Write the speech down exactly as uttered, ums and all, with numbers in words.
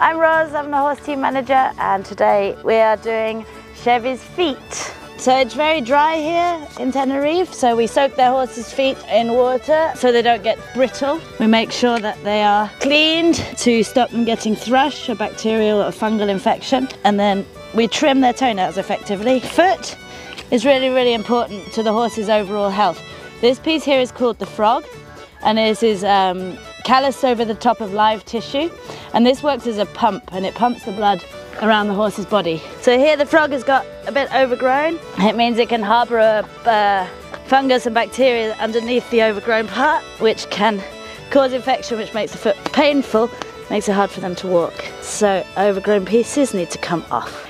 I'm Roz, I'm the horse team manager, and today we are doing Chevy's feet. So it's very dry here in Tenerife, so we soak their horses' feet in water so they don't get brittle. We make sure that they are cleaned to stop them getting thrush, a bacterial or fungal infection, and then we trim their toenails effectively. Foot is really, really important to the horse's overall health. This piece here is called the frog, and this is um, callus over the top of live tissue, and this works as a pump, and it pumps the blood around the horse's body. So here the frog has got a bit overgrown. It means it can harbour a uh, fungus and bacteria underneath the overgrown part, which can cause infection, which makes the foot painful, makes it hard for them to walk. So overgrown pieces need to come off.